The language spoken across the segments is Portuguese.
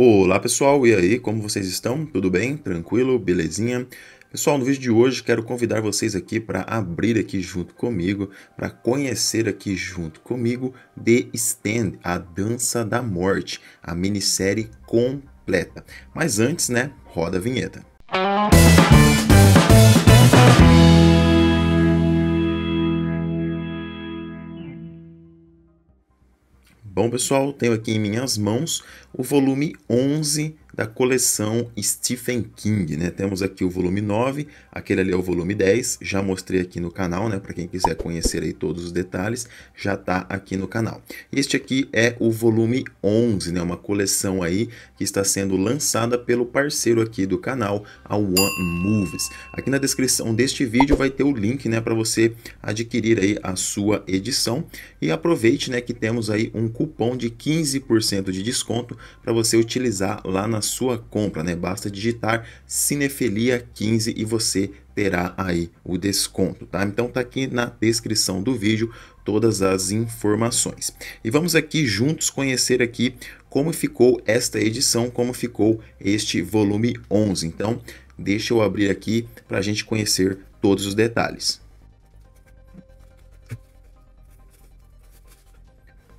Olá pessoal, e aí, como vocês estão? Tudo bem? Tranquilo? Belezinha? Pessoal, no vídeo de hoje quero convidar vocês aqui para abrir aqui junto comigo, para conhecer aqui junto comigo The Stand, A Dança da Morte, a minissérie completa. Mas antes, né, roda a vinheta. Bom pessoal, tenho aqui em minhas mãos o volume 11 da coleção Stephen King, né? Temos aqui o volume 9, aquele ali é o volume 10, já mostrei aqui no canal, né? Para quem quiser conhecer aí todos os detalhes, já tá aqui no canal. Este aqui é o volume 11, né? Uma coleção aí que está sendo lançada pelo parceiro aqui do canal, a One Movies. Aqui na descrição deste vídeo vai ter o link, né? Para você adquirir aí a sua edição e aproveite, né? Que temos aí um cupom de 15% de desconto para você utilizar lá na sua compra, né? Basta digitar Cinefilia 15 e você terá aí o desconto, tá? Então tá aqui na descrição do vídeo todas as informações. E vamos aqui juntos conhecer aqui como ficou esta edição, como ficou este volume 11. Então deixa eu abrir aqui para a gente conhecer todos os detalhes.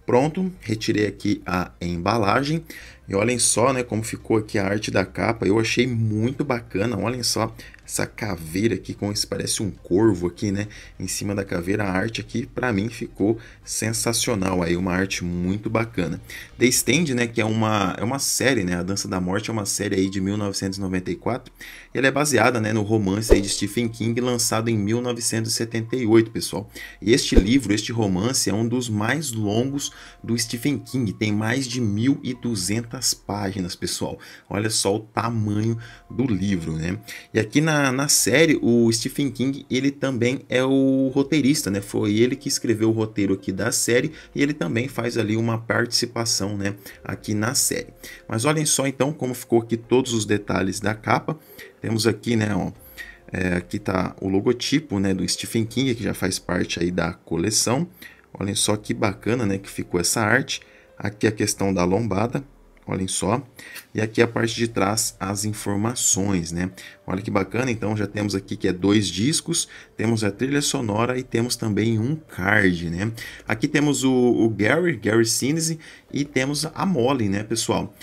Pronto, retirei aqui a embalagem e olhem só, né, como ficou aqui a arte da capa. Eu achei muito bacana, olhem só essa caveira aqui, com esse parece um corvo aqui, né, em cima da caveira. A arte aqui para mim ficou sensacional, aí uma arte muito bacana. The Stand, né, que é uma série, né, A Dança da Morte é uma série aí de 1994 e ela é baseada, né, no romance aí de Stephen King lançado em 1978, pessoal. E este livro, este romance é um dos mais longos do Stephen King, tem mais de 1.200 páginas, pessoal. Olha só o tamanho do livro, né? E aqui na série, o Stephen King, ele também é o roteirista, né? Foi ele que escreveu o roteiro aqui da série e ele também faz ali uma participação, né, aqui na série. Mas olhem só então como ficou aqui todos os detalhes da capa. Temos aqui, né, ó, aqui tá o logotipo, né, do Stephen King, que já faz parte aí da coleção. Olhem só que bacana, né, que ficou essa arte. Aqui a questão da lombada, olhem só. E aqui a parte de trás, as informações, né? Olha que bacana, então já temos aqui que é 2 discos, temos a trilha sonora e temos também um card, né? Aqui temos o Gary Sinise e temos a Molly, né, pessoal?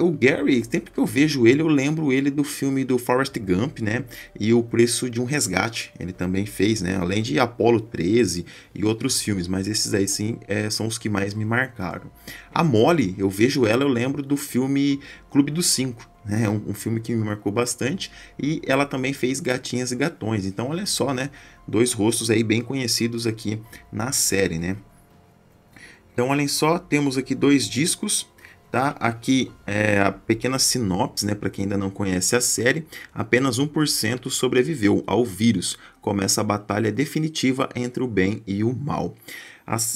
O Gary, sempre que eu vejo ele, eu lembro ele do filme do Forrest Gump, né? E O Preço de um Resgate, ele também fez, né? Além de Apolo 13 e outros filmes, mas esses aí sim são os que mais me marcaram. A Molly, eu vejo ela, eu lembro do filme Clube dos Cinco, né? Um filme que me marcou bastante, e ela também fez Gatinhas e Gatões. Então olha só, né? 2 rostos aí bem conhecidos aqui na série, né? Então olhem só, temos aqui 2 discos. Tá? Aqui é a pequena sinopse, né, para quem ainda não conhece a série. Apenas 1% sobreviveu ao vírus. Começa a batalha definitiva entre o bem e o mal.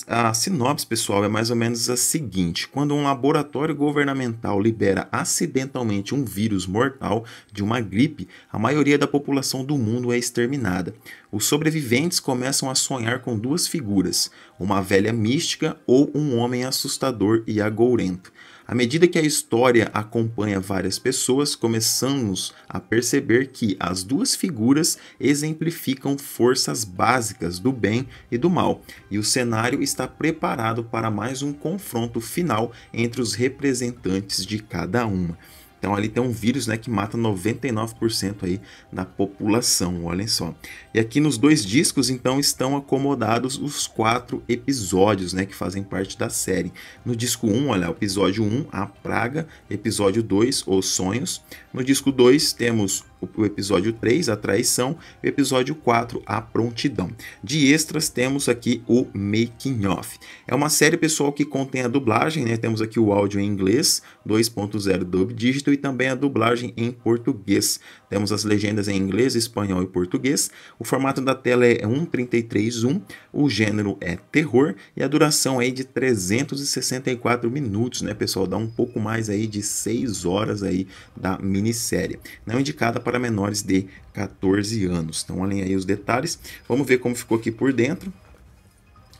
A sinopse, pessoal, é mais ou menos a seguinte: quando um laboratório governamental libera acidentalmente um vírus mortal de uma gripe, a maioria da população do mundo é exterminada. Os sobreviventes começam a sonhar com 2 figuras, uma velha mística ou um homem assustador e agourento. À medida que a história acompanha várias pessoas, começamos a perceber que as 2 figuras exemplificam forças básicas do bem e do mal, e o cenário está preparado para mais um confronto final entre os representantes de cada uma. Então ali tem um vírus, né, que mata 99% aí da população, olhem só. E aqui nos 2 discos, então, estão acomodados os 4 episódios, né, que fazem parte da série. No disco 1, olha, episódio 1, a praga, episódio 2, os sonhos. No disco 2 temos o episódio 3, a traição, e o episódio 4, a prontidão. De extras temos aqui o Making Off. É uma série, pessoal, que contém a dublagem, né? Temos aqui o áudio em inglês, 2.0 dub digital, e também a dublagem em português. Temos as legendas em inglês, espanhol e português. O formato da tela é 1:33:1, o gênero é terror e a duração é de 364 minutos, né, pessoal? Dá um pouco mais aí de 6 horas aí da minissérie. Não indicada para menores de 14 anos. Então olhem aí os detalhes. Vamos ver como ficou aqui por dentro.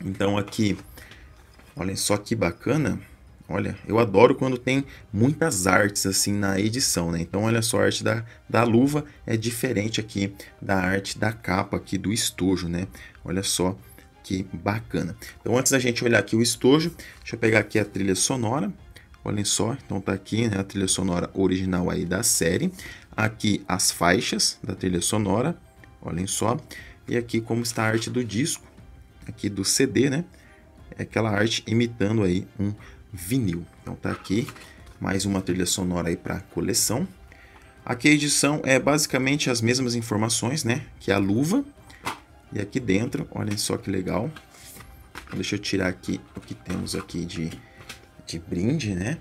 Então aqui, olhem só que bacana. Olha, eu adoro quando tem muitas artes assim na edição, né? Então olha só, a arte da luva é diferente aqui da arte da capa aqui do estojo, né? Olha só que bacana. Então antes da gente olhar aqui o estojo, deixa eu pegar aqui a trilha sonora. Olhem só, então tá aqui, né, a trilha sonora original aí da série. Aqui as faixas da trilha sonora, olhem só. E aqui como está a arte do disco, aqui do CD, né? É aquela arte imitando aí um vinil. Então tá aqui mais uma trilha sonora aí para coleção. Aqui a edição é basicamente as mesmas informações, né, que a luva. E aqui dentro, olhem só que legal. Então, deixa eu tirar aqui o que temos aqui de brinde, né?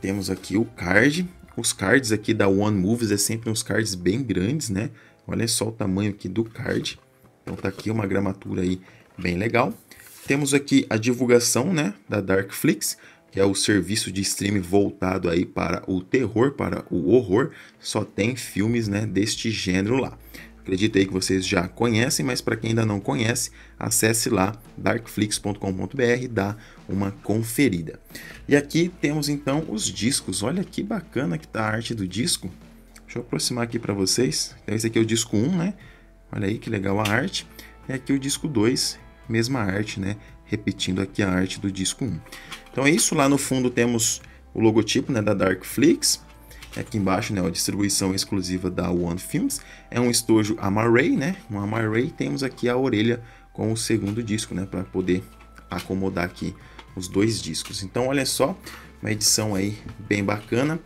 Temos aqui o card. Os cards aqui da One Movies é sempre uns cards bem grandes, né? Olha só o tamanho aqui do card. Então tá aqui uma gramatura aí bem legal. Temos aqui a divulgação, né, da Dark Flix, que é o serviço de streaming voltado aí para o terror, para o horror. Só tem filmes, né, deste gênero lá. Acredito aí que vocês já conhecem, mas para quem ainda não conhece, acesse lá darkflix.com.br e dá uma conferida. E aqui temos então os discos. Olha que bacana que está a arte do disco. Deixa eu aproximar aqui para vocês. Então esse aqui é o disco 1, né? Olha aí que legal a arte. E aqui o disco 2. Mesma arte, né? Repetindo aqui a arte do disco 1. Então é isso. Lá no fundo temos o logotipo, né, da Dark Flix. Aqui embaixo, né, a distribuição exclusiva da One Films. É um estojo Amarray, né? Um Amarray. Temos aqui a orelha com o segundo disco, né, para poder acomodar aqui os dois discos. Então olha só, uma edição aí bem bacana.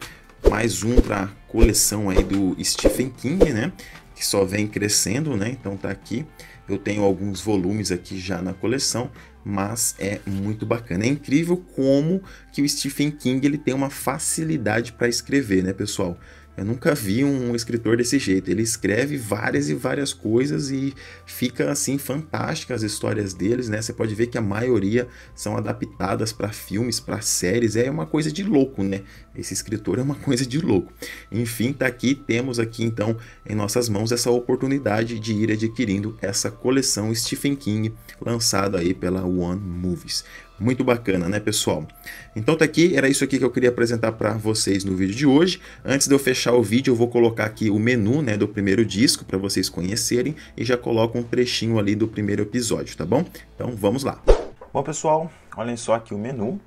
Mais um para coleção aí do Stephen King, né? Que só vem crescendo, né? Então tá aqui. Eu tenho alguns volumes aqui já na coleção, mas é muito bacana. É incrível como que o Stephen King ele tem uma facilidade para escrever, né, pessoal? Eu nunca vi um escritor desse jeito. Ele escreve várias e várias coisas e fica assim fantásticas as histórias deles, né? Você pode ver que a maioria são adaptadas para filmes, para séries. É uma coisa de louco, né? Esse escritor é uma coisa de louco. Enfim, tá aqui, temos aqui então em nossas mãos essa oportunidade de ir adquirindo essa coleção Stephen King lançada aí pela One Movies. Muito bacana, né, pessoal? Então tá aqui, era isso aqui que eu queria apresentar para vocês no vídeo de hoje. Antes de eu fechar o vídeo, eu vou colocar aqui o menu, né, do primeiro disco para vocês conhecerem e já coloco um trechinho ali do primeiro episódio, tá bom? Então vamos lá. Bom, pessoal, olhem só aqui o menu.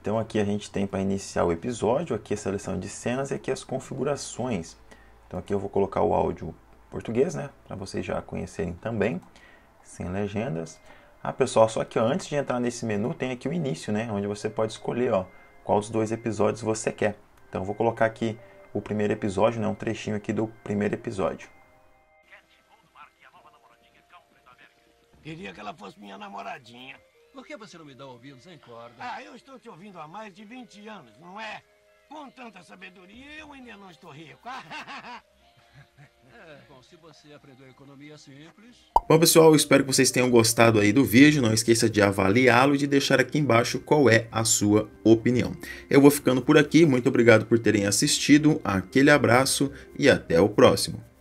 Então aqui a gente tem para iniciar o episódio, aqui a seleção de cenas e aqui as configurações. Então aqui eu vou colocar o áudio português, né, para vocês já conhecerem também, sem legendas. Ah, pessoal, só que ó, antes de entrar nesse menu tem aqui o início, né? Onde você pode escolher, ó, qual dos dois episódios você quer. Então eu vou colocar aqui o primeiro episódio, né? Um trechinho aqui do primeiro episódio. Queria que ela fosse minha namoradinha. Por que você não me dá ouvidos, hein, Corda? Ah, eu estou te ouvindo há mais de 20 anos, não é? Com tanta sabedoria, eu ainda não estou rico. Bom, se você aprendeu economia simples... Bom, pessoal, eu espero que vocês tenham gostado aí do vídeo. Não esqueça de avaliá-lo e de deixar aqui embaixo qual é a sua opinião. Eu vou ficando por aqui. Muito obrigado por terem assistido. Aquele abraço e até o próximo.